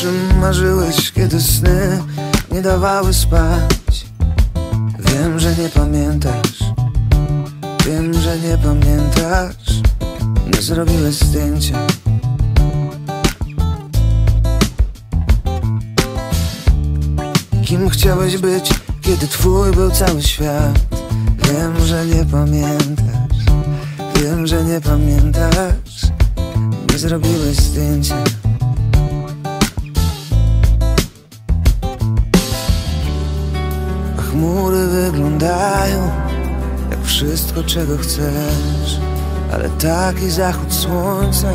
czym marzyłeś, kiedy sny nie dawały spać. Wiem, że nie pamiętasz, wiem, że nie pamiętasz. Nie zrobiłeś zdjęcia. Kim chciałeś być, kiedy twój był cały świat? Wiem, że nie pamiętasz, wiem, że nie pamiętasz. Nie zrobiłeś zdjęcia. A chmury wyglądają jak wszystko, czego chcesz, ale taki zachód słońca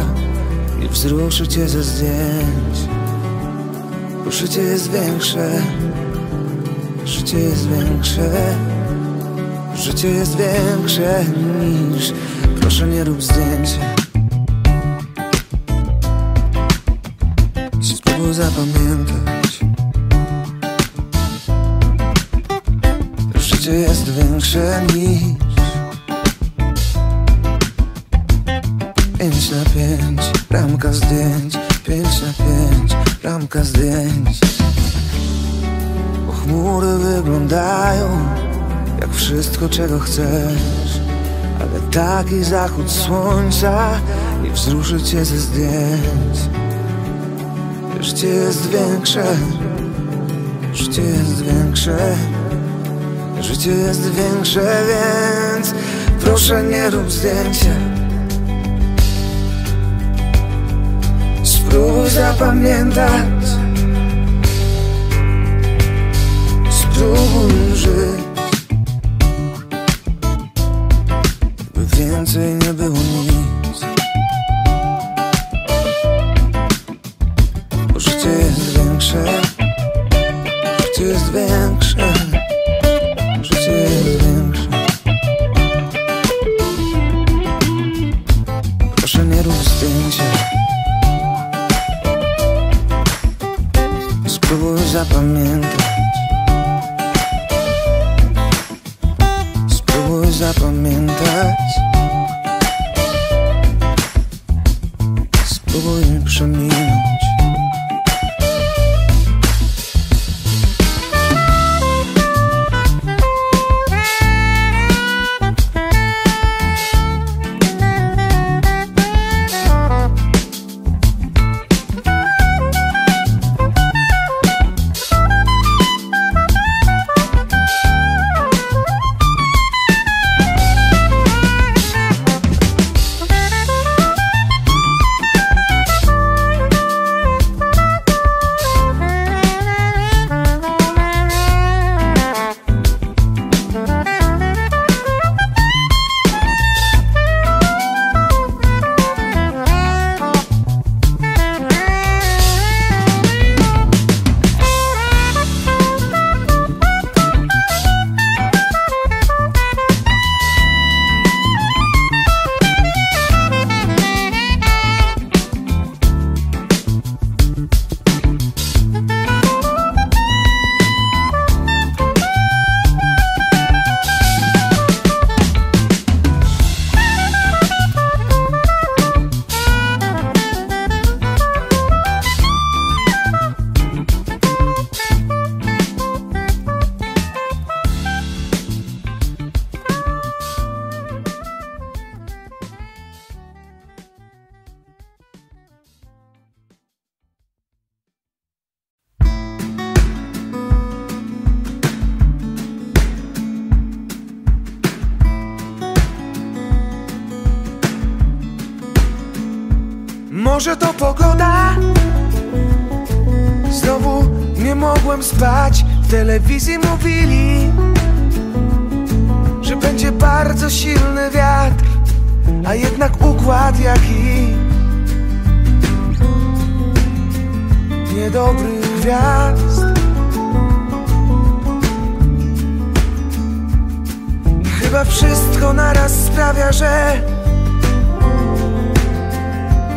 nie wzruszy cię ze zdjęć. Bo życie jest większe, życie jest większe, życie jest większe niż proszę nie rób zdjęcia. Spróbuj zapamiętać. Życie jest większe niż 5 na 5, ramka zdjęć, 5 na 5, ramka zdjęć. Bo chmury wyglądają jak wszystko, czego chcesz, ale taki zachód słońca nie wzruszy cię ze zdjęć. Życie jest większe, życie jest większe, życie jest większe, więc proszę nie rób zdjęcia. Spróbuj zapamiętać, spróbuj żyć, by więcej nie było nic. Bo życie jest większe, życie jest większe, życie jest większe. Proszę nie rób zdjęcia. Spróbuj zapamiętać, spróbuj zapamiętać, spróbuj mi przeminąć. Może to pogoda? Znowu nie mogłem spać. W telewizji mówili, że będzie bardzo silny wiatr, a jednak układ jaki niedobry gwiazd. I chyba wszystko naraz sprawia, że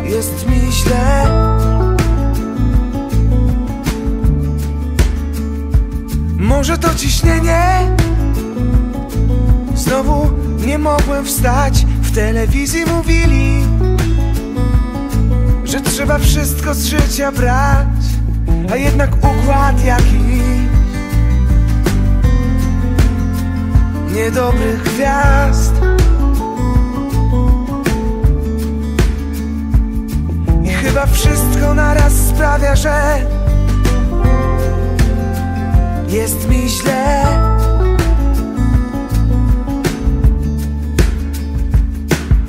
jest mi źle. Może to ciśnienie? Znowu nie mogłem wstać. W telewizji mówili, że trzeba wszystko z życia brać, a jednak układ jakiś niedobrych gwiazd i chyba wszystko naraz sprawia, że jest mi źle.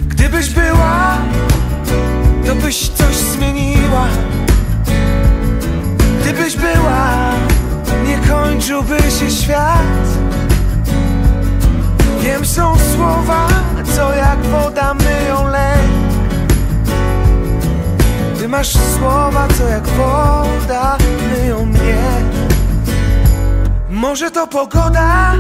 Gdybyś była, to byś coś zmieniła. Gdybyś była, nie kończyłby się świat. Wiem, są słowa, co jak woda myją lęk. Ty masz słowa, co jak woda myją mnie. Może to pogoda?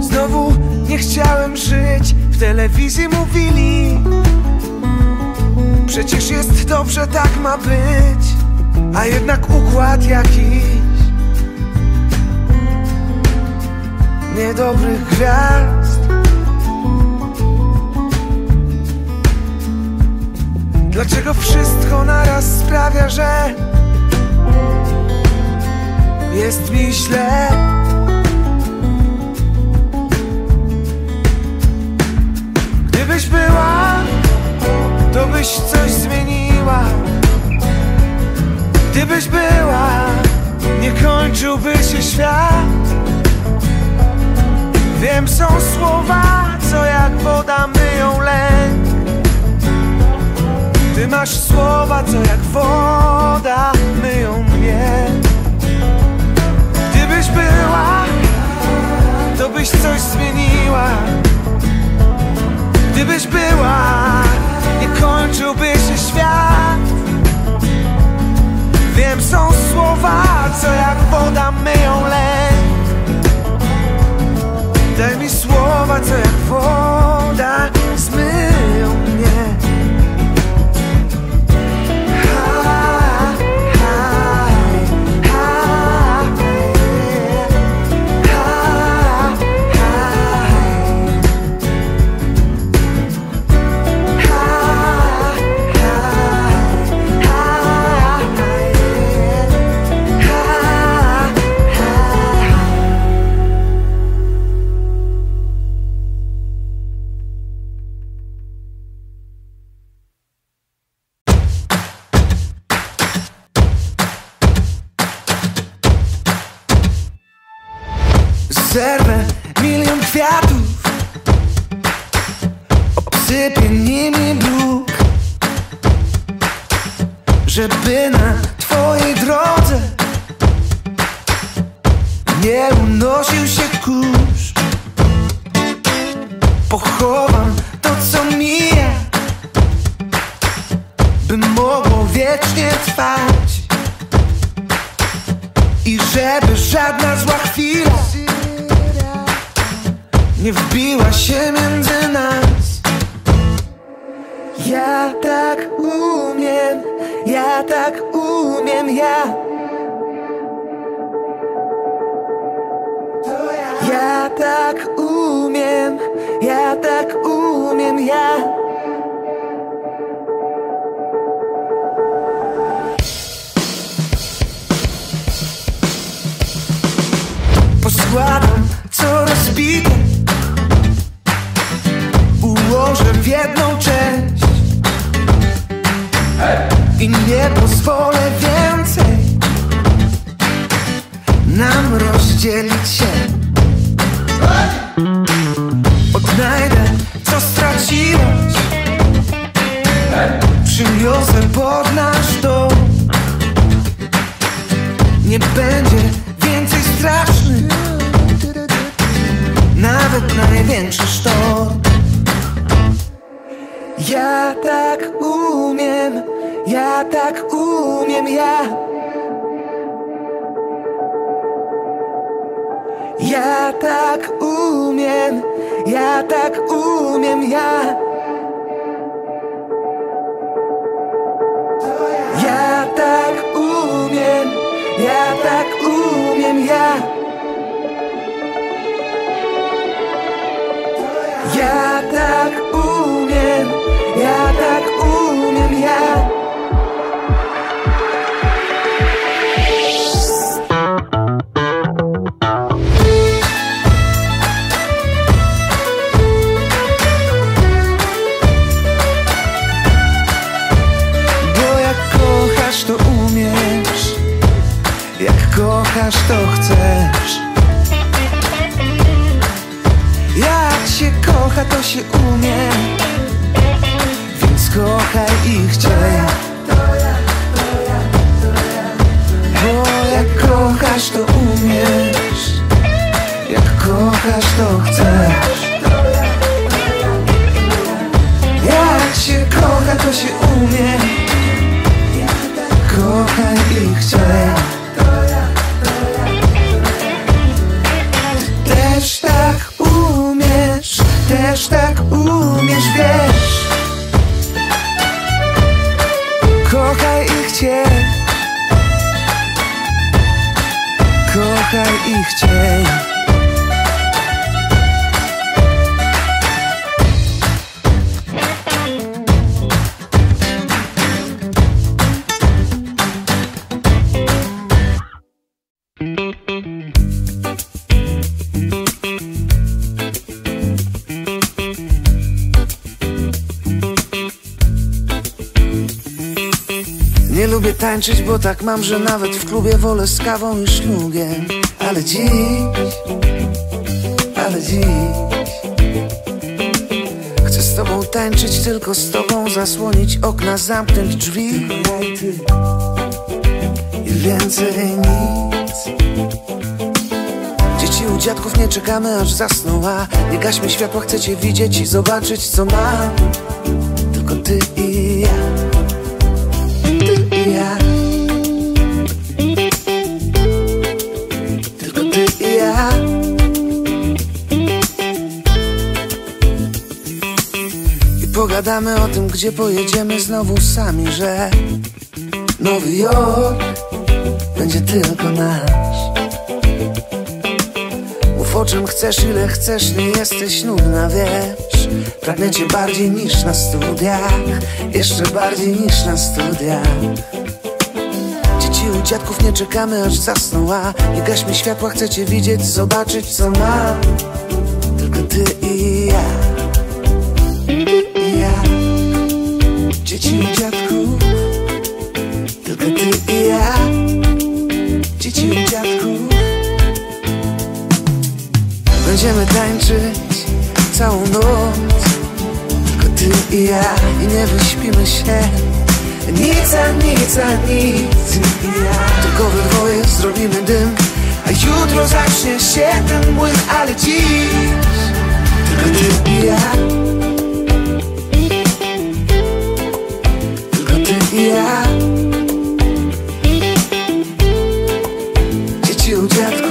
Znowu nie chciałem żyć, w telewizji mówili. Przecież jest dobrze, tak ma być, a jednak układ jakiś niedobrych gwiazd. Dlaczego wszystko naraz sprawia, że jest mi źle? Gdybyś była, to byś coś zmieniła. Gdybyś była, nie kończyłby się świat. Wiem, są słowa, co jak woda myją lęk. Ty masz słowa, co jak woda myją mnie. Gdybyś była, to byś coś zmieniła. Gdybyś była, nie kończyłby się świat. Wiem, są słowa, co jak woda myją lęk. Daj mi słowa, co jak woda zmyją mnie. Zerwę milion kwiatów, obsypię nimi bruk, żeby na twojej drodze nie unosił się kurz. Pochowam to, co mija, by mogło wiecznie trwać i żeby żadna zła chwila nie wbiła się między nas. Ja tak umiem, ja tak umiem, ja. Ja tak umiem, ja tak umiem, ja. Poskładam, co rozbite, ułożę w jedną część i nie pozwolę więcej nam rozdzielić się. Odnajdę, co straciłeś, przyniosę pod nasz dom. Nie będzie więcej strasznych, nawet największy sztorm. Ja tak umiem, ja tak umiem, ja. Ja tak umiem, ja tak umiem, ja. Ja tak umiem, ja tak umiem, ja. Ja tak umiem, ja tak umiem, ja. kocha, to się umie. Więc kochaj i chciej. Bo jak kochasz, to umiesz. Jak kochasz, to chcesz. Jak się kocha, to się umie. Kochaj i chciej. Też tak umiesz, wiesz. Kochaj i chciej. Kochaj i chciej. Lubię tańczyć, bo tak mam, że nawet w klubie wolę z kawą i sznugiem. Ale dziś chcę z tobą tańczyć, tylko z tobą. Zasłonić okna, zamknąć drzwi i więcej nic. Dzieci u dziadków nie czekamy, aż zasną, a nie gaśmy światła, chcę cię widzieć i zobaczyć, co mam tylko ty i ja. Ja. Tylko ty i ja. I pogadamy o tym, gdzie pojedziemy znowu sami, że Nowy Jork będzie tylko nasz. Mów o czym chcesz, ile chcesz, nie jesteś nudna, wiesz. Pragnę cię bardziej niż na studiach, jeszcze bardziej niż na studiach. Dzieci u dziadków nie czekamy, aż zasną, a nie gaśmy światła, chcę cię widzieć, zobaczyć, co mam tylko ty i ja. Ty i ja. Dzieci u dziadków, tylko ty i ja. Dzieci u dziadków. Będziemy tańczyć całą noc, tylko ty i ja. I nie wyśpimy się, nic a nic a nic. Tylko we dwoje zrobimy dym, a jutro zacznie się ten młyn. Ale dziś tylko ty i ja. Tylko ty i ja. Dzieci u dziadku.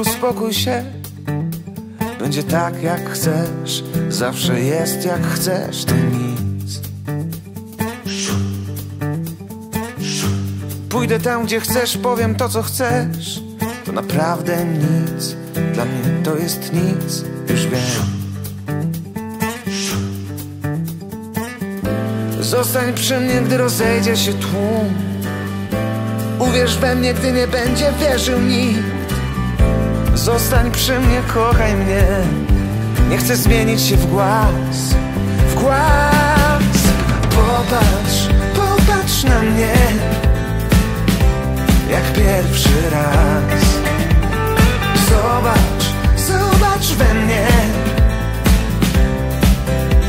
Uspokój się, będzie tak jak chcesz, zawsze jest jak chcesz, to nic. Pójdę tam gdzie chcesz, powiem to co chcesz, to naprawdę nic, dla mnie to jest nic, już wiem. Zostań przy mnie, gdy rozejdzie się tłum, uwierz we mnie, gdy nie będzie wierzył nikt. Zostań przy mnie, kochaj mnie. Nie chcę zmienić się w głaz. W głaz. Popatrz, popatrz na mnie, jak pierwszy raz. Zobacz, zobacz we mnie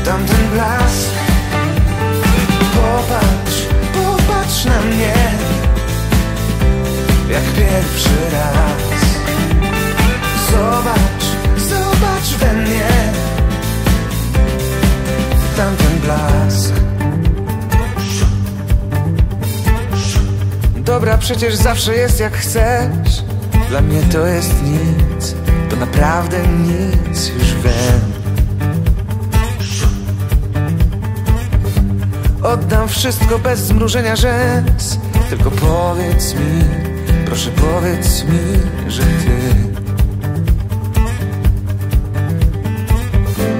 tamten blask. Popatrz, popatrz na mnie, jak pierwszy raz. Zobacz, zobacz widać we mnie tamten blask. Dobra, przecież zawsze jest jak chcesz. Dla mnie to jest nic, to naprawdę nic, już wiem. Oddam wszystko bez zmrużenia rzęs. Tylko powiedz mi, proszę powiedz mi, że ty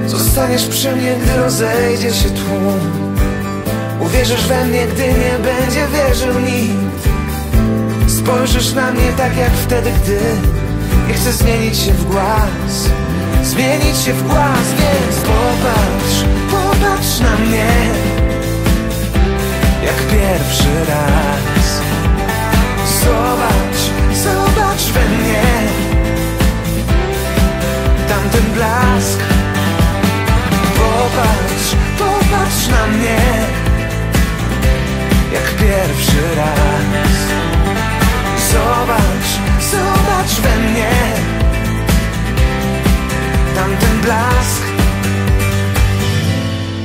zostaniesz przy mnie, gdy rozejdzie się tłum. Uwierzysz we mnie, gdy nie będzie wierzył nikt. Spojrzysz na mnie tak jak wtedy, gdy nie chcę zmienić się w głaz. Zmienić się w głaz, więc popatrz, popatrz na mnie jak pierwszy raz. Zobacz, zobacz we mnie tamten blask. Popatrz, popatrz na mnie jak pierwszy raz. Zobacz, zobacz we mnie tamten blask.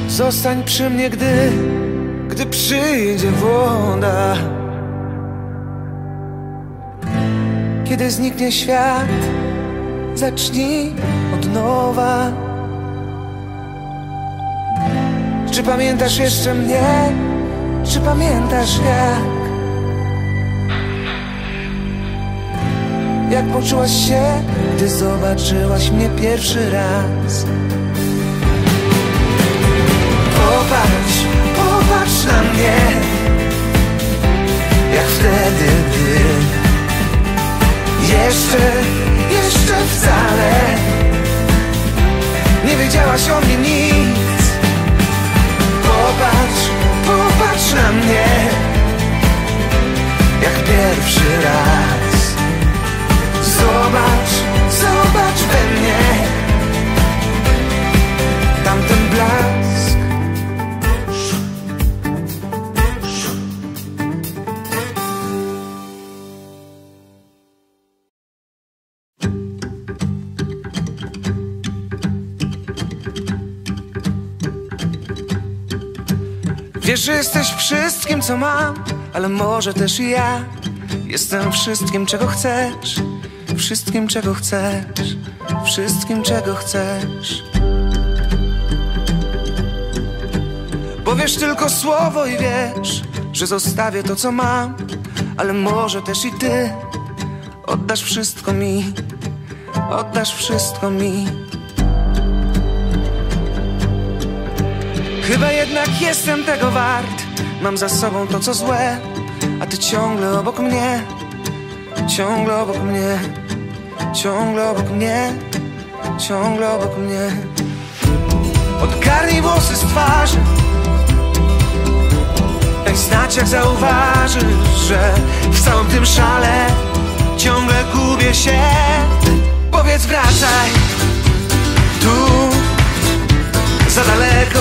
Zostań przy mnie, gdy przyjdzie woda, kiedy zniknie świat, zacznij od nowa. Czy pamiętasz jeszcze mnie? Czy pamiętasz jak poczułaś się, gdy zobaczyłaś mnie pierwszy raz? Popatrz, popatrz na mnie jak wtedy, gdy jeszcze wcale nie wiedziałaś o mnie nic. Popatrz, popatrz na mnie jak pierwszy raz. Zobacz, zobacz we mnie tamten blask. Wiesz, że jesteś wszystkim, co mam, ale może też i ja. Jestem wszystkim, czego chcesz, wszystkim, czego chcesz, wszystkim, czego chcesz. Powiesz tylko słowo i wiesz, że zostawię to, co mam, ale może też i ty oddasz wszystko mi, oddasz wszystko mi. Chyba jednak jestem tego wart. Mam za sobą to, co złe, a ty ciągle obok mnie, ciągle obok mnie, ciągle obok mnie, ciągle obok mnie. Odgarnij włosy z twarzy, daj znać, jak zauważysz, że w całym tym szale ciągle gubię się. Powiedz wracaj, tu za daleko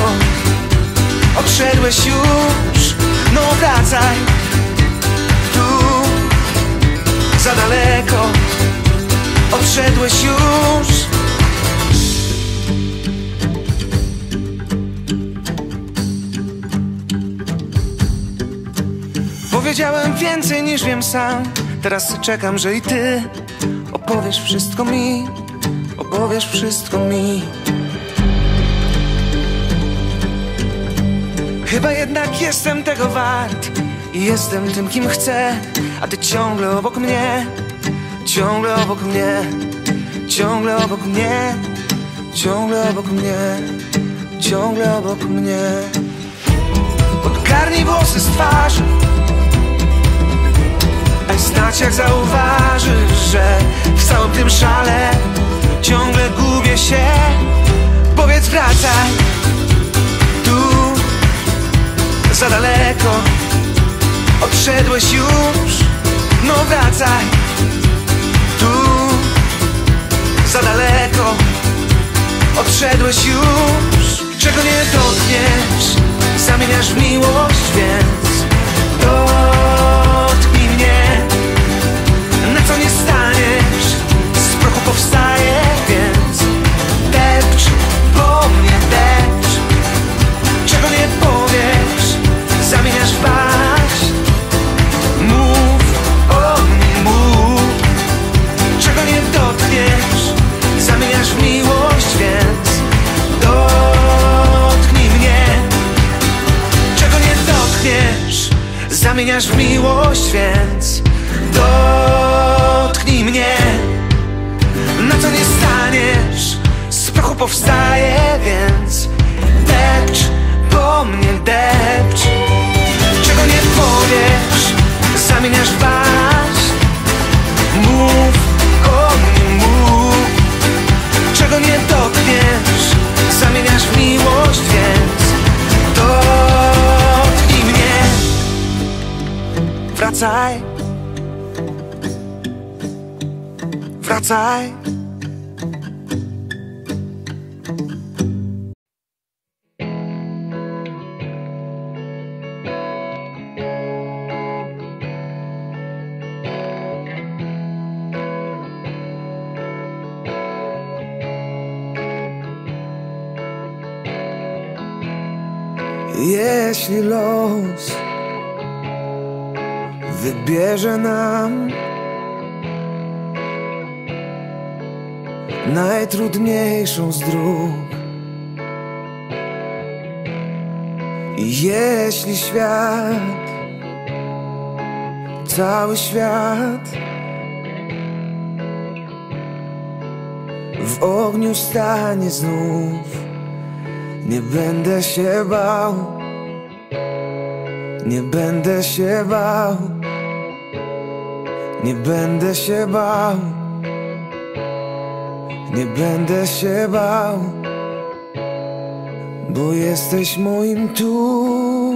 odszedłeś już. No wracaj, tu za daleko odszedłeś już. Powiedziałem więcej niż wiem sam. Teraz czekam, że i ty opowiesz wszystko mi, opowiesz wszystko mi. Chyba jednak jestem tego wart i jestem tym, kim chcę, a ty ciągle obok mnie, ciągle obok mnie, ciągle obok mnie, ciągle obok mnie, ciągle obok mnie. Odgarnij włosy z twarzy, daj znać, jak zauważysz, że w całym tym szale ciągle gubię się. Powiedz wracaj, tu za daleko odszedłeś już. No wracaj, tu za daleko odszedłeś już. Czego nie dotkniesz, zamieniasz w miłość, więc dotknij mnie. Na co nie staniesz, z prochu powstaje, więc czujesz miłość, więc dotknij mnie. Na co nie staniesz, z prochu powstaje, więc depcz po mnie, depcz. Czego nie powiesz, zamieniasz w baść. Mów o mnie, mów. Czego nie dotkniesz, zamieniasz w miłość, więc dotknij mnie. Wracaj, wracaj. Jeśli los wybierze nam najtrudniejszą z dróg, jeśli świat, cały świat w ogniu stanie znów, nie będę się bał, nie będę się bał, nie będę się bał, nie będę się bał, bo jesteś moim tu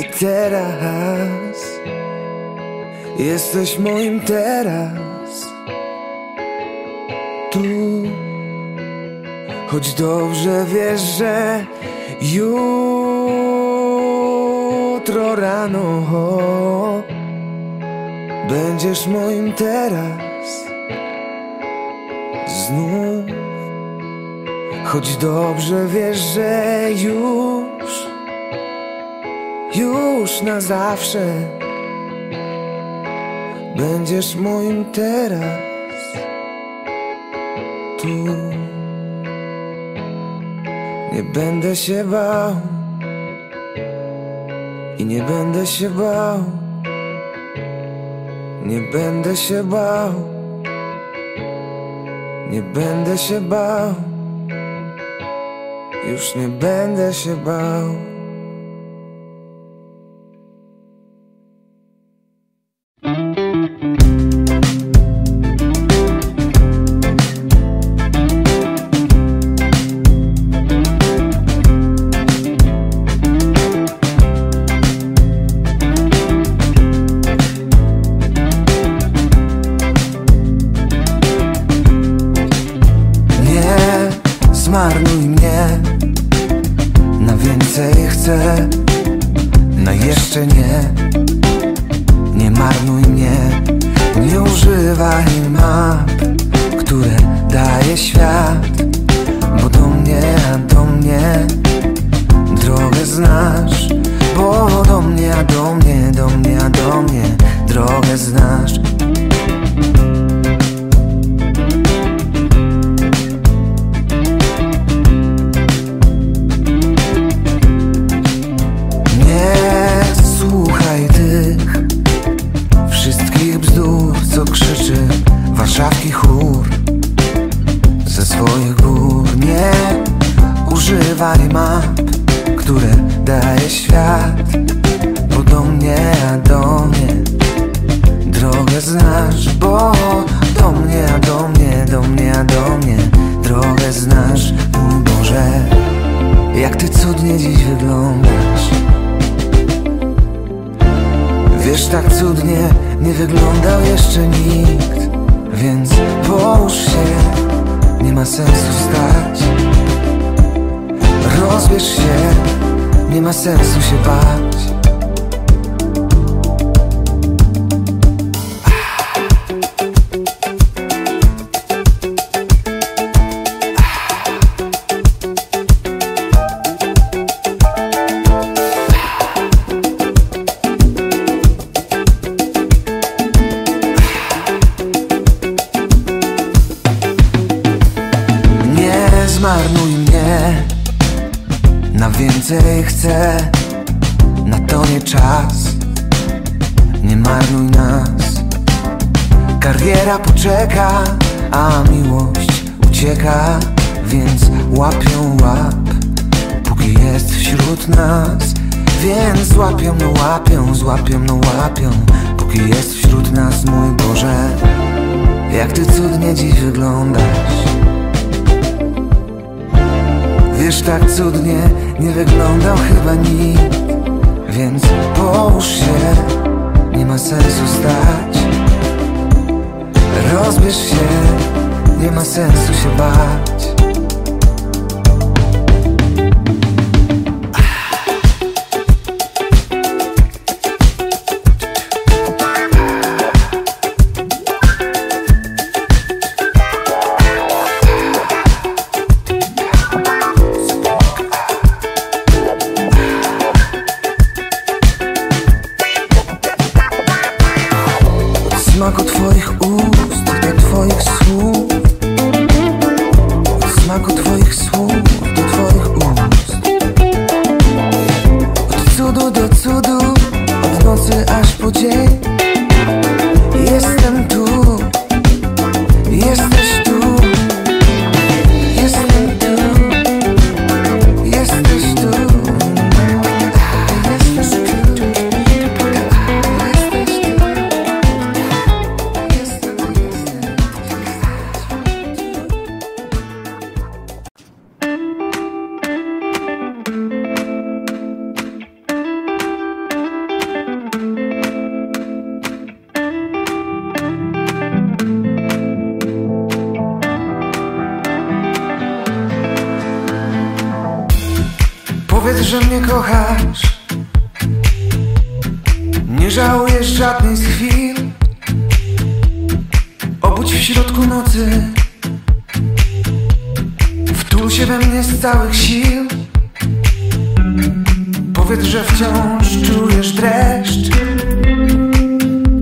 i teraz, jesteś moim teraz, tu. Choć dobrze wiesz, że jutro rano będziesz moim teraz znów. Choć dobrze wiesz, że już na zawsze będziesz moim teraz tu. Nie będę się bał i nie będę się bał, nie będę się bał, nie będę się bał, już nie będę się bał. Nie zmarnuj mnie, na więcej chcę, na to stronie czas, nie marnuj nas. Kariera poczeka, a miłość ucieka, więc łapią łap, póki jest wśród nas. Więc złapią, no łapią, złapią, no łapią, póki jest wśród nas. Mój Boże, jak Ty cudnie dziś wyglądasz. Wiesz, tak cudnie nie wyglądał chyba nikt. Więc połóż się, nie ma sensu stać. Rozbierz się, nie ma sensu się bać. Smaku Twoich ust, do Twoich słów. Od smaku Twoich słów, do Twoich ust. Od cudu do cudu, od nocy aż po dzień. Jestem tu, jesteś tu. Jestem tu, jesteś tu. Powiedz, że mnie kochasz, nie żałujesz żadnej z chwil. Obudź w środku nocy, wtul się we mnie z całych sił. Powiedz, że wciąż czujesz dreszcz,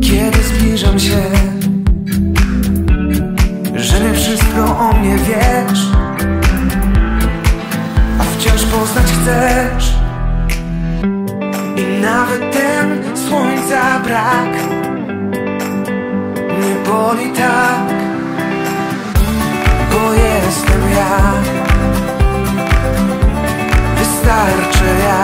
kiedy zbliżam się, że nie wszystko o mnie wiesz. Wciąż poznać chcesz i nawet ten słońca brak nie boli tak, bo jestem ja, wystarczy ja.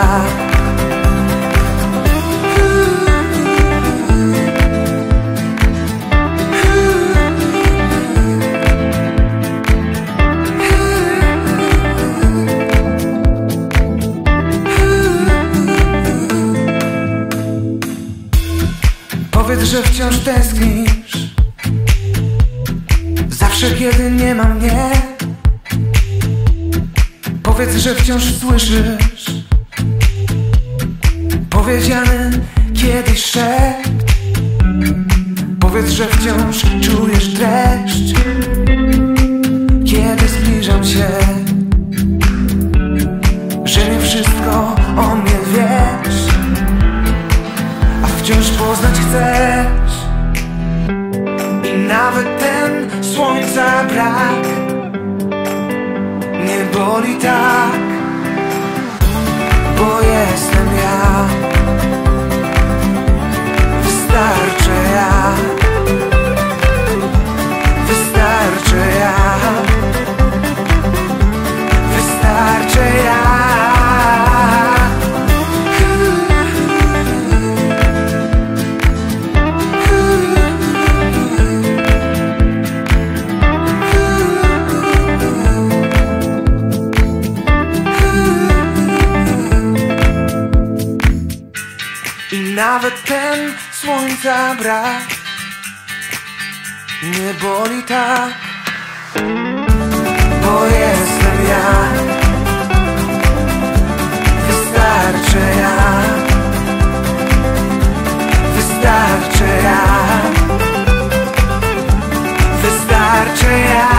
Powiedz, że wciąż tęsknisz, zawsze kiedy nie ma mnie. Powiedz, że wciąż słyszysz powiedziany kiedyś szept. Powiedz, że wciąż czujesz dreszcz, kiedy zbliżam się, że nie wszystko o mnie wiesz. Wciąż poznać chcesz i nawet ten słońca brak nie boli tak, bo jestem ja, wystarczy ja, wystarczy ja, wystarczy ja. Nawet ten słońca brak nie boli tak, bo jestem ja, wystarczy ja, wystarczy ja, wystarczy ja.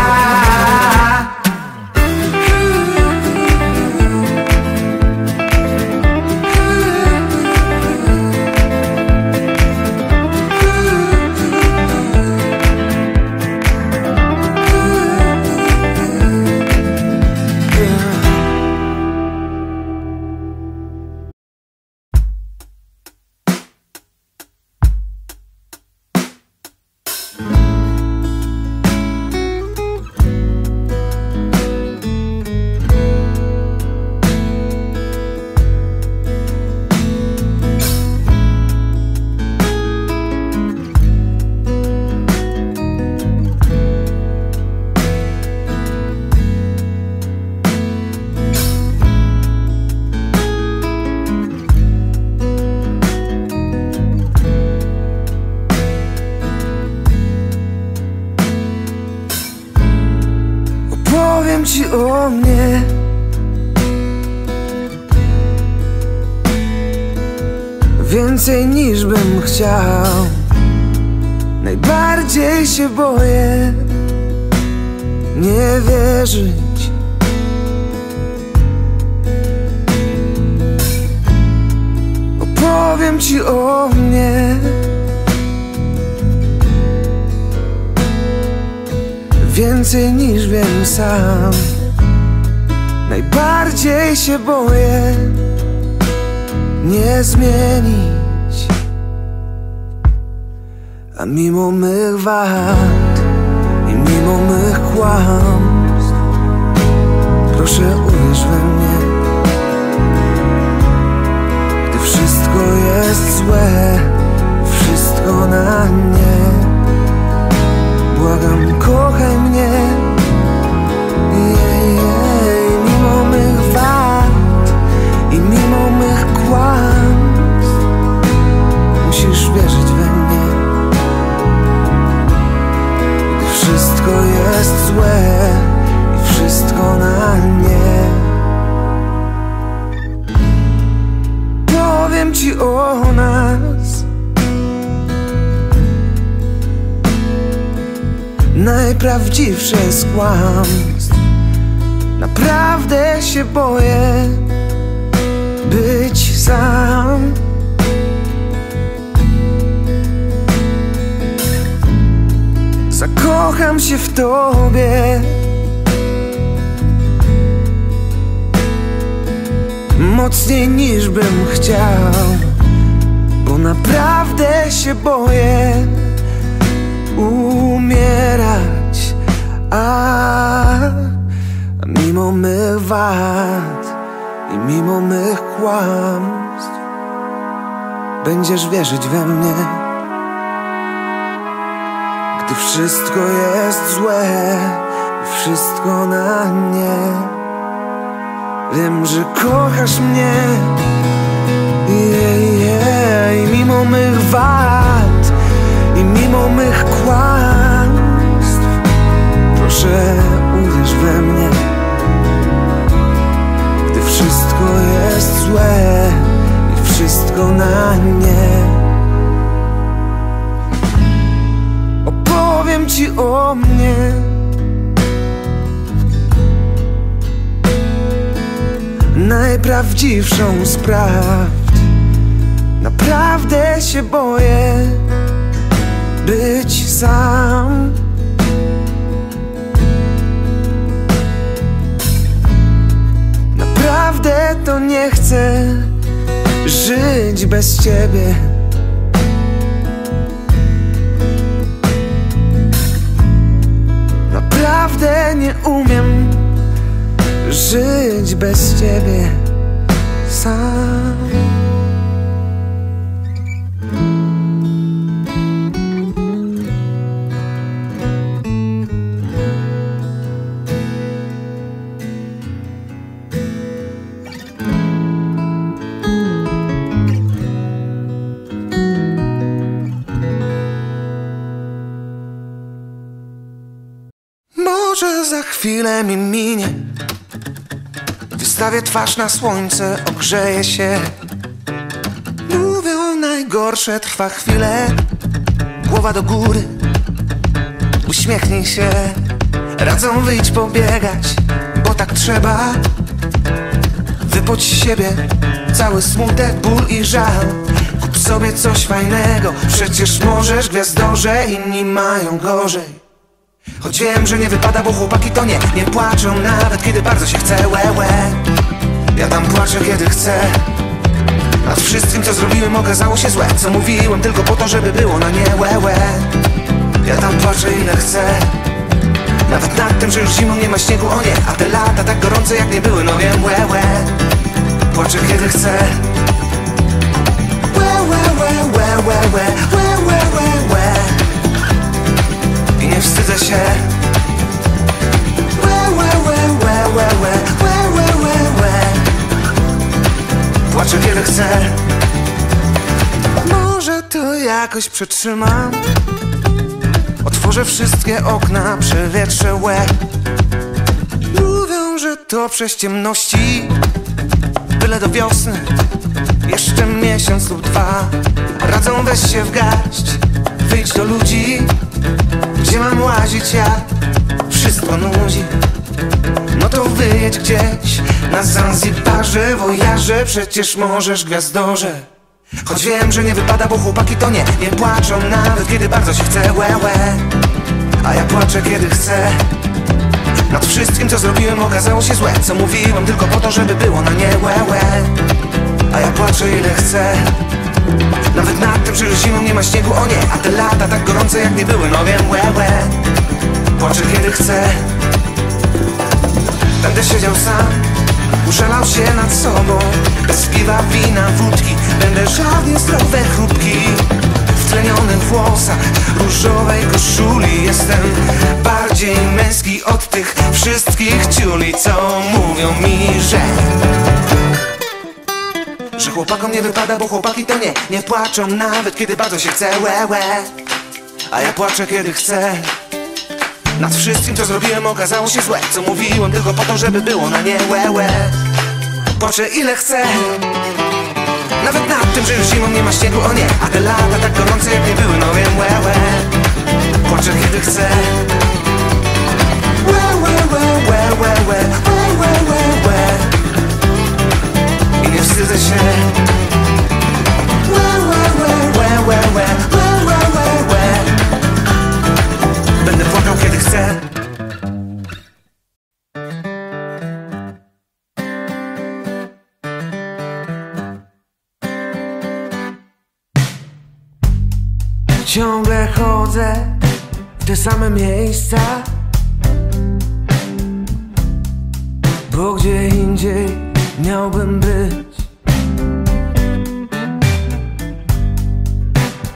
Opowiem ci o mnie. Więcej niż bym chciał. Najbardziej się boję nie wierzyć. Opowiem ci o mnie. Więcej niż wiem sam. Najbardziej się boję nie zmienić. A mimo mych wad i mimo mych kłamstw, proszę uwierz we mnie. Gdy wszystko jest złe, wszystko na mnie, błagam, kochaj mnie. Mimo mych wad i mimo mych kłamstw, musisz wierzyć we mnie. Gdy wszystko jest złe i wszystko na mnie, powiem ci o nas. Najprawdziwsze z kłamstw. Naprawdę się boję być sam. Zakocham się w tobie, mocniej niż bym chciał, bo naprawdę się boję umierać. A mimo mych wad i mimo mych kłamstw, będziesz wierzyć we mnie. Gdy wszystko jest złe i wszystko na mnie, wiem, że kochasz mnie. I mimo mych wad i mimo mych kłamstw, proszę uwierz we mnie. Gdy wszystko jest złe i wszystko na nie, opowiem ci o mnie. Najprawdziwszą z prawd. Naprawdę się boję być sam. Naprawdę to nie chcę żyć bez ciebie. Naprawdę nie umiem żyć bez ciebie sam. Chwilę mi minie, wystawię twarz na słońce, ogrzeję się. Mówią najgorsze trwa chwilę, głowa do góry, uśmiechnij się. Radzą wyjść pobiegać, bo tak trzeba. Wypocz siebie, cały smutek, ból i żal. Kup sobie coś fajnego, przecież możesz gwiazdorze, inni mają gorzej. Choć wiem, że nie wypada, bo chłopaki to nie płaczą nawet kiedy bardzo się chce, łe. Ja tam płaczę kiedy chcę. Nad wszystkim co zrobiłem okazało się złe, co mówiłem tylko po to, żeby było na nie, łe. Ja tam płaczę ile chcę. Nawet nad tym, że już zimą nie ma śniegu, o nie. A te lata tak gorące jak nie były, no wiem, łe. Płaczę kiedy chcę. Łe. I nie wstydzę się. Łe. Płaczę kiedy chcę. Może to jakoś przetrzymam. Otworzę wszystkie okna, przewietrzę łeb. że to przez ciemności, byle do wiosny, jeszcze miesiąc lub dwa. Radzą weź się w garść, wyjdź do ludzi. Gdzie mam łazić ja? Wszystko nudzi. No to wyjedź gdzieś na Zanzibarze, wojarze, przecież możesz, gwiazdorze. Choć wiem, że nie wypada, bo chłopaki to nie płaczą nawet kiedy bardzo się chce, łe. A ja płaczę kiedy chcę. Nad wszystkim co zrobiłem okazało się złe, co mówiłem tylko po to, żeby było na nie, łe. A ja płaczę ile chcę. Nawet nad tym, że zimą nie ma śniegu, o nie. A te lata tak gorące jak nie były, no wiem, łe. Płaczę kiedy chcę. Będę siedział sam, uszalał się nad sobą. Bez piwa, wina, wódki, będę żadnie zdrowe chrupki. W tlenionych włosach, różowej koszuli. Jestem bardziej męski od tych wszystkich ciuli, co mówią mi, że chłopakom nie wypada, bo chłopaki to nie płaczą nawet kiedy bardzo się chce, łe. A ja płaczę kiedy chcę. Nad wszystkim co zrobiłem okazało się złe, co mówiłem tylko po to, żeby było na nie, łe. Płaczę ile chcę. Nawet nad tym, że już zimą nie ma śniegu, o nie. A te lata tak gorące jak nie były, no wiem, łe. Płaczę kiedy chcę. I nie wstydzę się. Będę płakał kiedy chcę. Ciągle chodzę w te same miejsca, bo gdzie indziej miałbym być.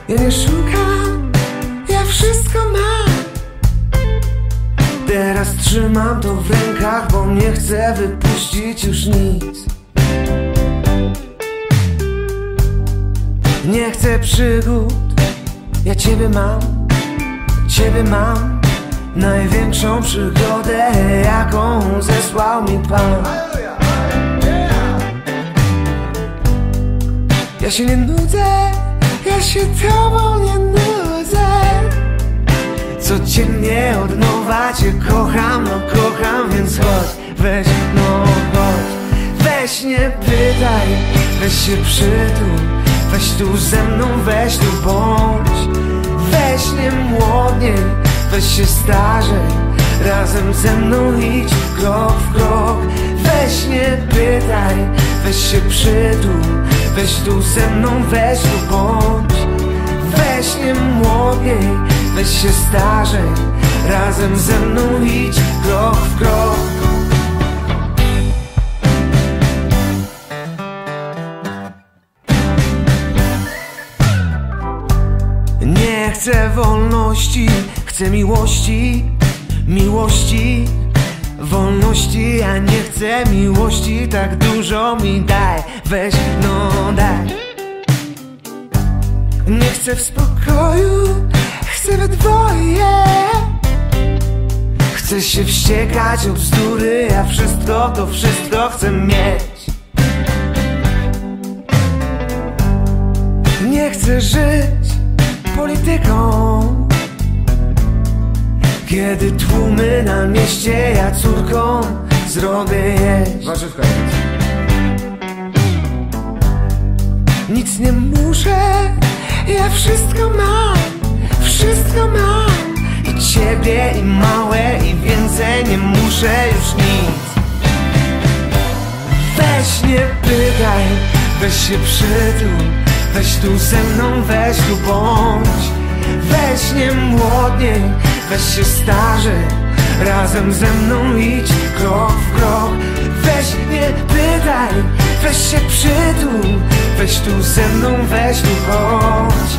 Ja nie szukam, ja wszystko mam. Teraz trzymam to w rękach, bo nie chcę wypuścić już nic. Nie chcę przygód. Ja Ciebie mam, największą przygodę, jaką zesłał mi Pan. Ja się nie nudzę, ja się Tobą nie nudzę. Codziennie od nowa Cię kocham, no kocham, więc chodź, weź, no chodź. Weź nie pytaj, weź się przytul. Weź tu ze mną, weź tu bądź. Weź nie młodniej, weź się starzej. Razem ze mną idź krok w krok. Weź nie pytaj, weź się przytul. Weź tu ze mną, weź tu bądź. Weź nie młodniej, weź się starzej. Razem ze mną idź krok w krok. Chcę wolności, chcę miłości, wolności. Ja nie chcę miłości, tak dużo mi daj, weź no daj. Nie chcę w spokoju, chcę we dwoje. Chcę się wściekać o bzdury, a wszystko to wszystko chcę mieć. Nie chcę żyć polityką, kiedy tłumy na mieście, ja córką z rody jeść. Warzywka. Nic nie muszę, ja wszystko mam i Ciebie, i małe, i więcej nie muszę już nic. Weź nie pytaj, weź się przytul. Weź tu ze mną, weź tu bądź. Weź nie młodniej, weź się starzej. Razem ze mną idź krok w krok. Weź nie pytaj, weź się przytul. Weź tu ze mną, weź tu bądź.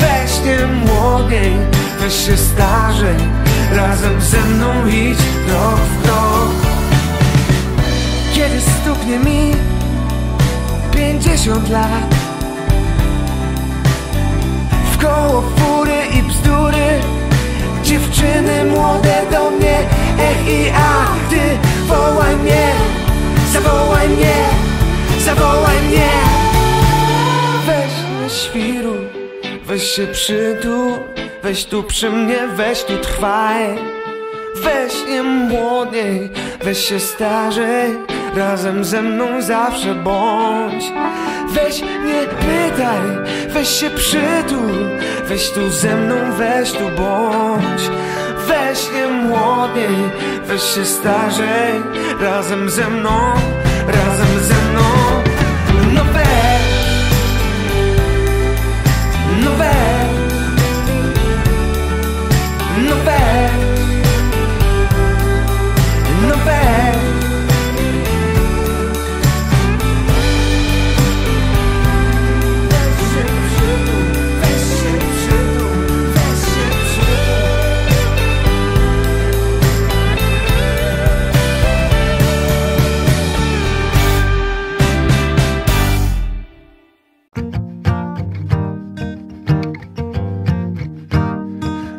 Weź nie młodniej, weź się starzej. Razem ze mną idź krok w krok. Kiedy stuknie mi 50 lat, koło fury i bzdury, dziewczyny młode do mnie, ech i a, ty wołaj mnie. Zawołaj mnie. Weź nie świruj, weź się przytul, weź tu przy mnie, weź tu trwaj. Weź nie młodniej, weź się starzej, razem ze mną zawsze bądź. Weź nie pytaj, weź się przytul, weź tu ze mną, weź tu bądź. Weź nie młodniej, weź się starzej, razem ze mną, razem ze mną. No weź, no weź, no weź, no weź.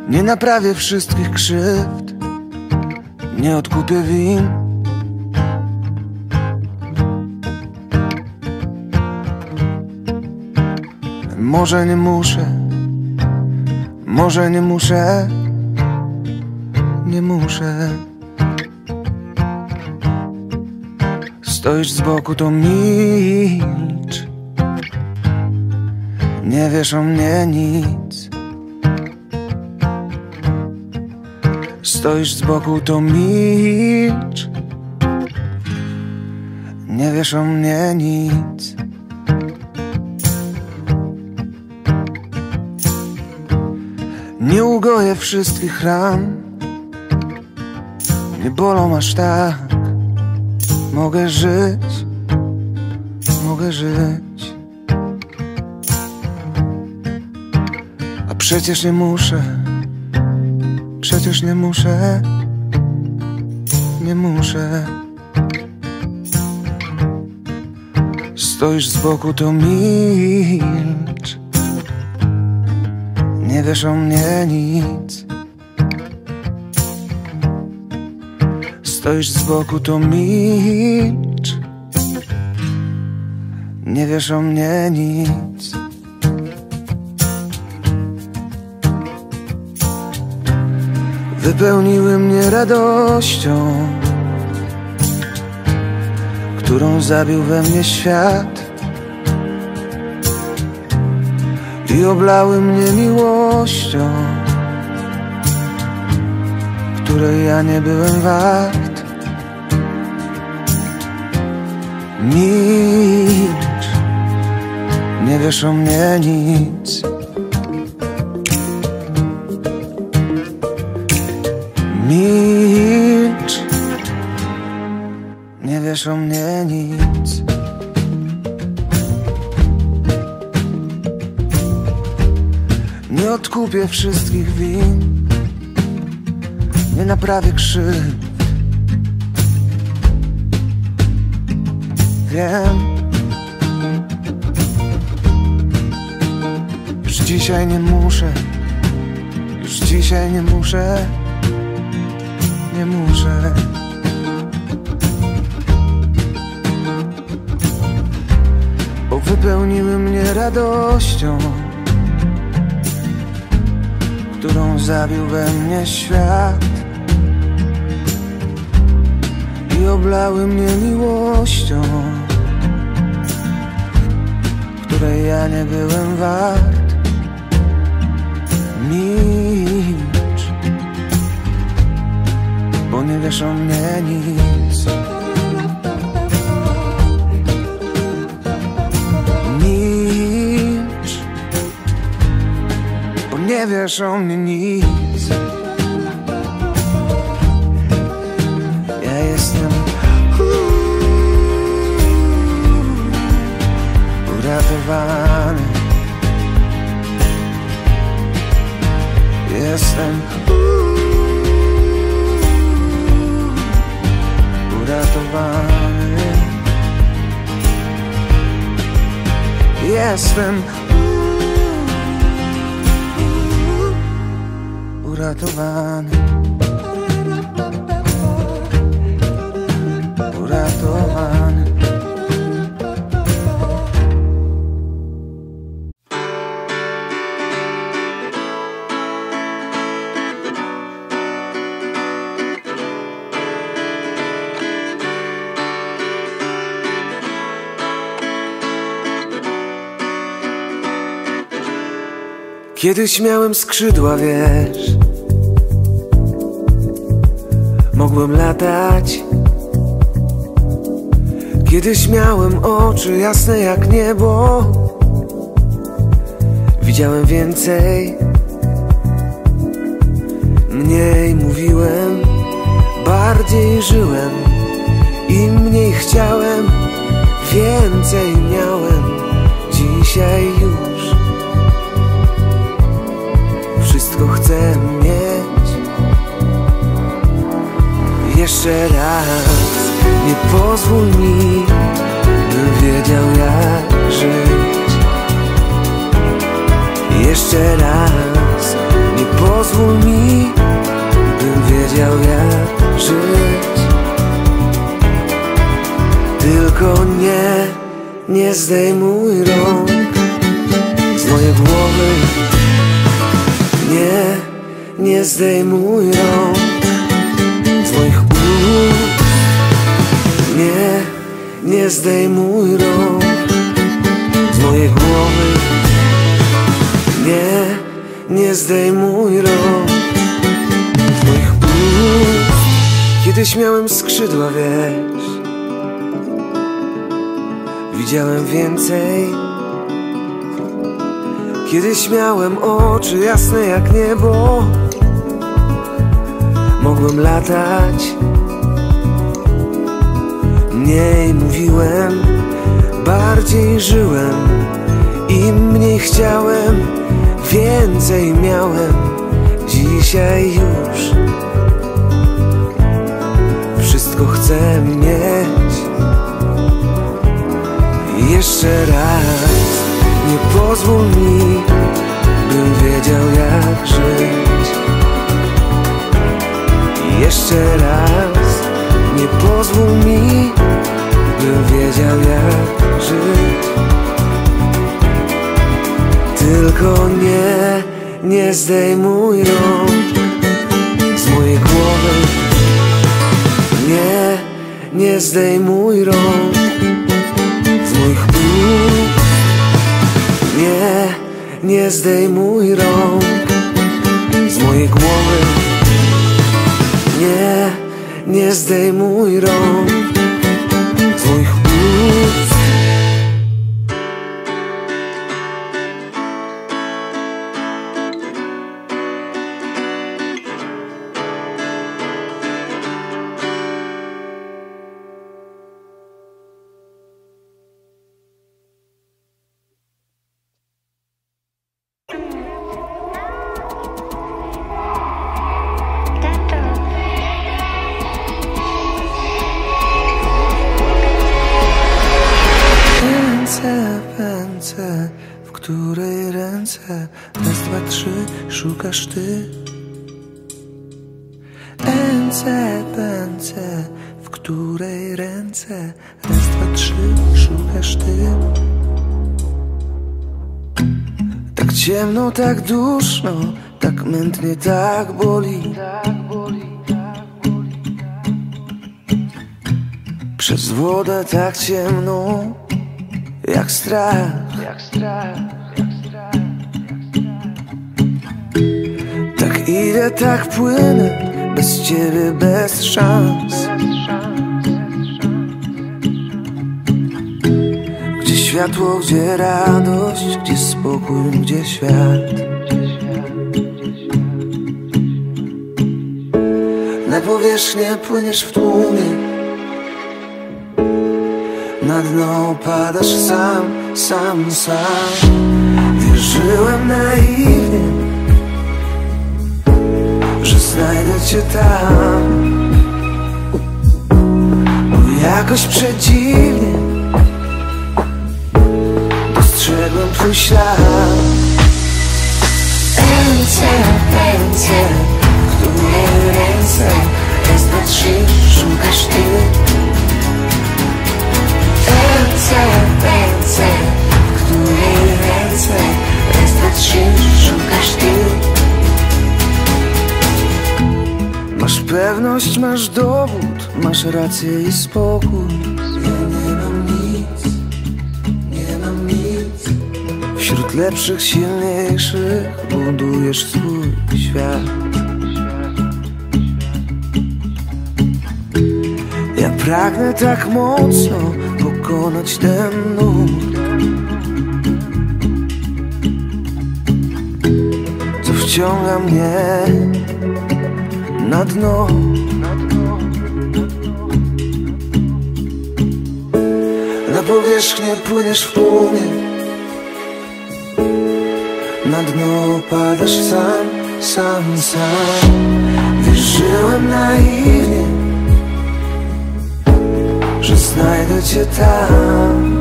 Nie naprawię wszystkich krzywd, nie odkupię win. Może nie muszę, nie muszę. Stoisz z boku, to milcz, nie wiesz o mnie nic. Stoisz z boku, to milcz, nie wiesz o mnie nic. Nie ugoję wszystkich ran, nie bolą aż tak. Mogę żyć, mogę żyć. A przecież nie muszę, przecież nie muszę, nie muszę. Stoisz z boku, to milcz, nie wiesz o mnie nic. Stoisz z boku, to milcz, nie wiesz o mnie nic. Wypełniły mnie radością, którą zabił we mnie świat, i oblały mnie miłością, której ja nie byłem wart. Milcz, nie wiesz o mnie nic. Milcz, nie wiesz o mnie nic. Nie odkupię wszystkich win, nie naprawię krzywd. Wiem, już dzisiaj nie muszę, już dzisiaj nie muszę, nie muszę. Bo wypełniły mnie radością, którą zabił we mnie świat, i oblały mnie miłością, której ja nie byłem wart. Bo nie wiesz o mnie nic. Milcz, bo nie wiesz o mnie nic. Ja jestem uratowany. Jestem uratowany. Jestem uratowany. Uratowany. Kiedyś miałem skrzydła, wiesz, mogłem latać. Kiedyś miałem oczy jasne jak niebo, widziałem więcej, mniej mówiłem, bardziej żyłem i mniej chciałem, więcej miałem. Dzisiaj już wszystko chcę mieć. Jeszcze raz, nie pozwól mi, by wiedział jak żyć. Jeszcze raz, nie pozwól mi, bym wiedział jak żyć. Tylko nie zdejmuj rąk z mojej głowy. Nie zdejmuj rąk z moich ust. Nie zdejmuj rąk z mojej głowy. Nie zdejmuj rąk z moich ust. Kiedyś miałem skrzydła, wiesz, widziałem więcej. Kiedyś miałem oczy jasne jak niebo, mogłem latać. Mniej mówiłem, bardziej żyłem i mniej chciałem, więcej miałem. Dzisiaj już wszystko chcę mieć. Jeszcze raz, nie pozwól mi, bym wiedział jak żyć. Jeszcze raz, nie pozwól mi, bym wiedział jak żyć. Tylko nie zdejmuj rąk z mojej głowy. Nie zdejmuj rąk z moich ust. Nie zdejmuj rąk z mojej głowy. Nie zdejmuj rąk z moich ust. W której ręce? Raz, dwa, trzy, szukasz ty. Pędzę, w której ręce? Raz, dwa, trzy, szukasz ty. Tak ciemno, tak duszno, tak mętnie, tak boli. Przez wodę tak ciemno, jak strach. Tak idę, tak płynę, bez ciebie, bez szans. Gdzie światło, gdzie radość, gdzie spokój, gdzie świat. Na powierzchnię płyniesz w tłumie, na dno padasz sam. Wierzyłem naiwnie, że znajdę cię tam. Bo jakoś przedziwnie dostrzegłem twój ślad. Ręce, w której ręce? Raz, dwa, trzy, szukasz ty. Ręce, w której ręce? Raz, dwa, trzy, szukasz ty. Masz pewność, masz dowód, masz rację i spokój. Ja nie mam nic, wśród lepszych, silniejszych budujesz swój świat. Ja pragnę tak mocno pokonać ten nurt, co wciąga mnie na dno. Na powierzchnię płyniesz w płomień, na dno padasz sam, sam, sam. Wierzyłem naiwnie, że znajdę cię tam,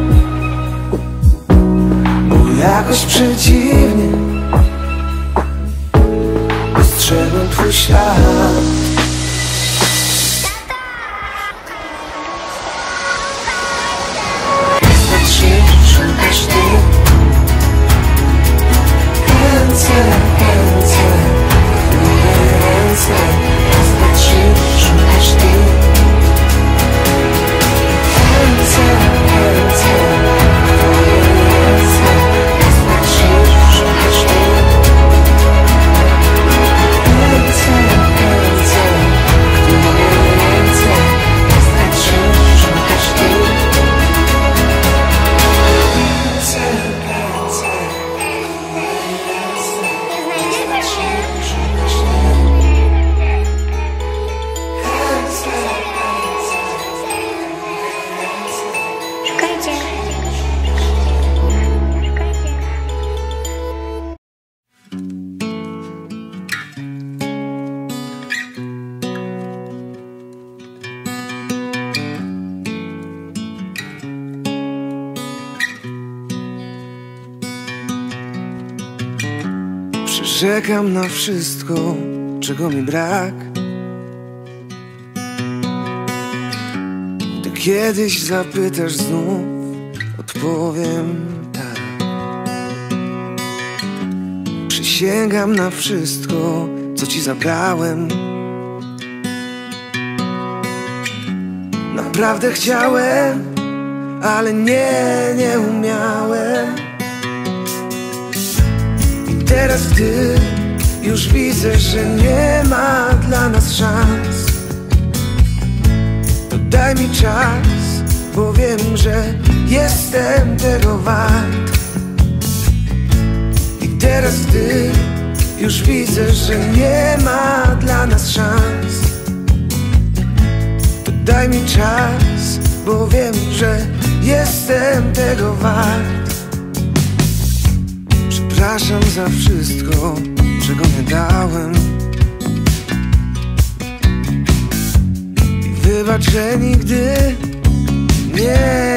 bo jakoś przedziwnie dostrzegłem twój ślad. Czekam na wszystko, czego mi brak. Gdy kiedyś zapytasz znów, odpowiem tak. Przysięgam na wszystko, co ci zabrałem. Naprawdę chciałem, ale nie umiałem. Teraz gdy już widzę, że nie ma dla nas szans, to daj mi czas, bo wiem, że jestem tego wart. I teraz gdy już widzę, że nie ma dla nas szans, to daj mi czas, bo wiem, że jestem tego wart. Przepraszam za wszystko, czego nie dałem. I wybacz, że nigdy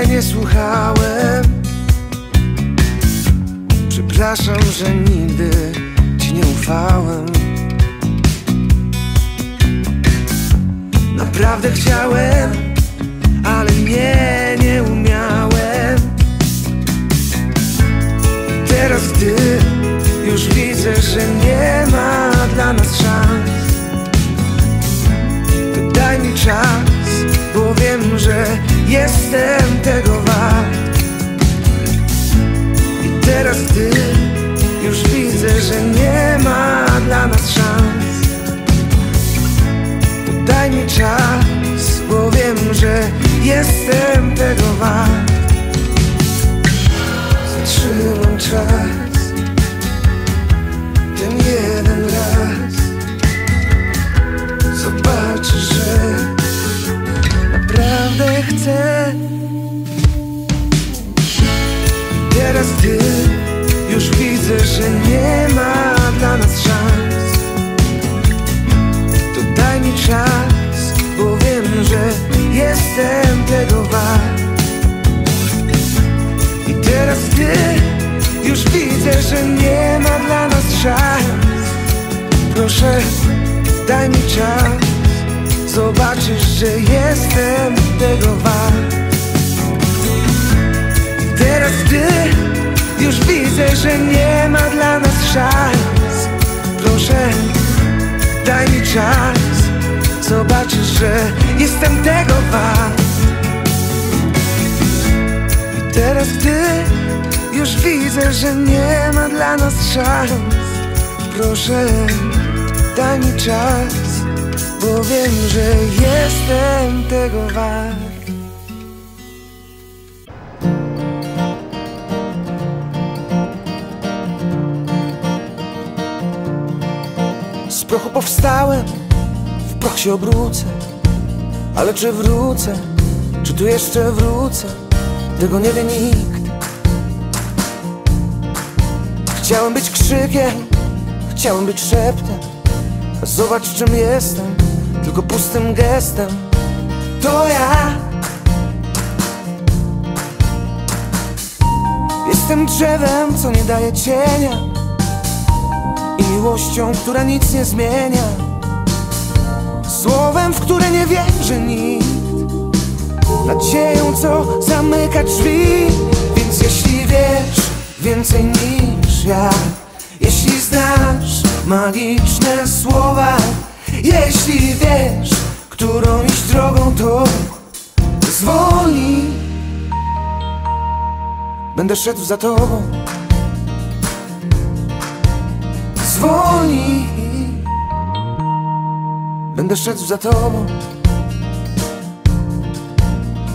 nie słuchałem. Przepraszam, że nigdy ci nie ufałem. Naprawdę chciałem, ale nie umiałem. Teraz gdy już widzę, że nie ma dla nas szans, to daj mi czas, bo wiem, że jestem tego wart. I teraz gdy już widzę, że nie ma dla nas szans, to daj mi czas, bo wiem, że jestem tego wart. Zatrzymam czas, ten jeden raz. Zobaczysz, że naprawdę chcę. Teraz ty już widzę, że nie ma dla nas szans, to daj mi czas, bo wiem, że jestem tego wart. Teraz ty już widzę, że nie ma dla nas szans. Proszę, daj mi czas, zobaczysz, że jestem tego wart. Teraz ty już widzę, że nie ma dla nas szans. Proszę, daj mi czas, zobaczysz, że jestem tego wart. Teraz gdy Już widzę, że nie ma dla nas szans. Proszę, daj mi czas, bo wiem, że jestem tego wart. Z prochu powstałem, w proch się obrócę. Ale czy wrócę, czy tu jeszcze wrócę, tego nie wie nikt. Chciałem być krzykiem, chciałem być szeptem, a zobacz czym jestem, tylko pustym gestem. To ja jestem drzewem, co nie daje cienia, i miłością, która nic nie zmienia, słowem, w które nie wierzy nikt, nadzieją, co zamyka drzwi. Więc jeśli wiesz więcej niż ja, jeśli znasz magiczne słowa, jeśli wiesz, którą iść drogą, to zwolnij. Będę szedł za tobą. Zwolnij. Będę szedł za tobą.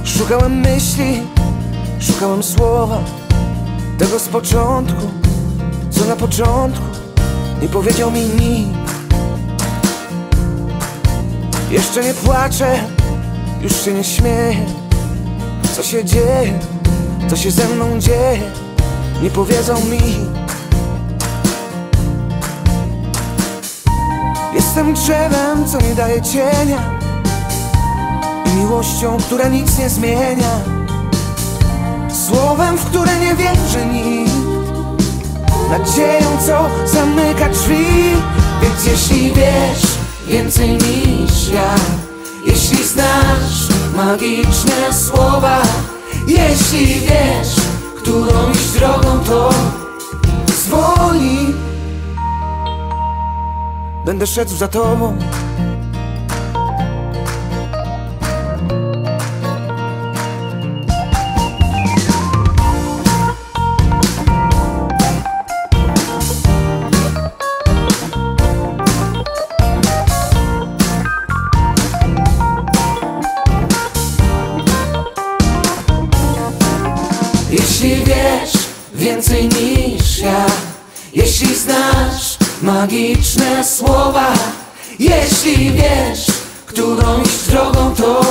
Szukałem myśli, szukałem słowa, tego z początku, co na początku nie powiedział mi nikt. Jeszcze nie płaczę, już się nie śmieję. Co się dzieje, co się ze mną dzieje, nie powiedzą mi. Jestem drzewem, co nie daje cienia, i miłością, która nic nie zmienia, słowem, w które nie wierzy nikt, nadzieją, co zamyka drzwi. Więc jeśli wiesz więcej niż ja, jeśli znasz magiczne słowa, jeśli wiesz, którą iść drogą, to zwolnij. Będę szedł za tobą. Jeśli wiesz więcej niż ja, jeśli znasz magiczne słowa, jeśli wiesz, którą iść drogą, to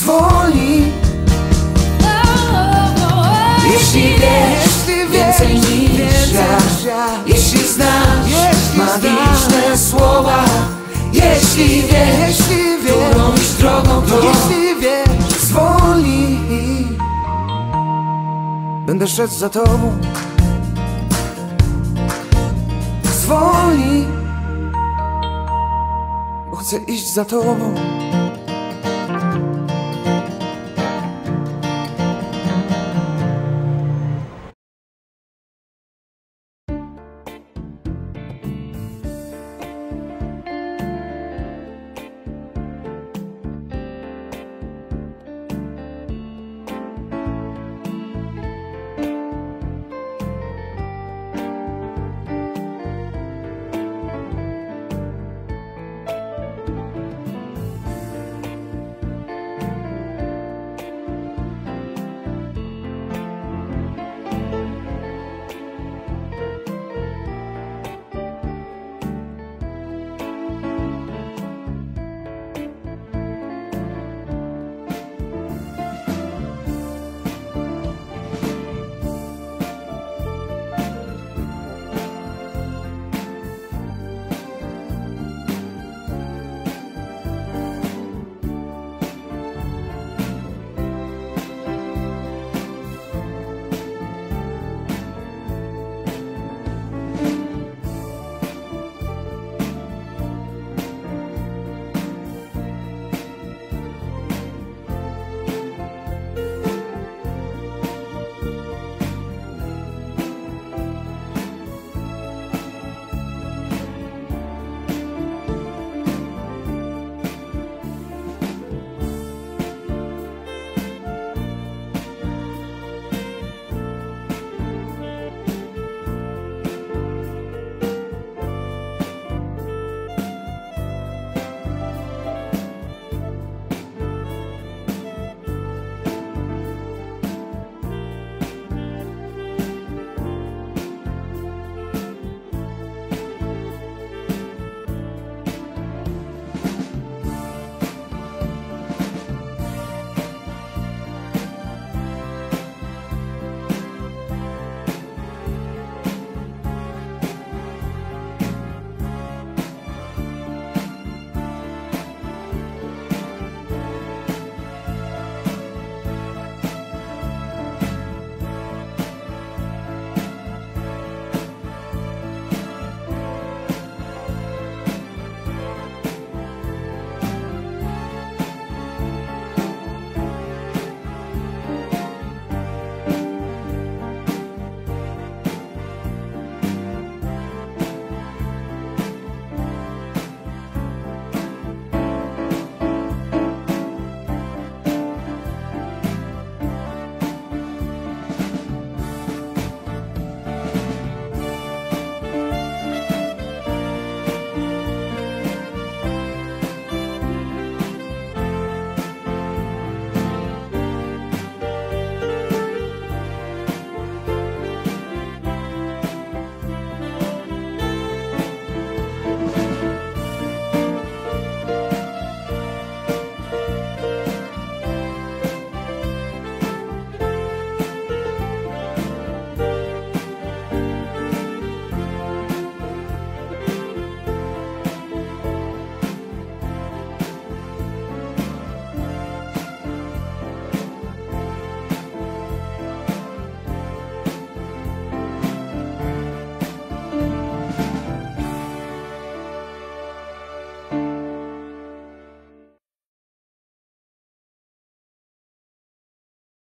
zwolnij. Jeśli wiesz więcej niż ja, jeśli znasz magiczne słowa, jeśli wiesz, którą iść drogą, to zwolnij. Będę szedł za tobą. Zwolnij, bo chcę iść za tobą.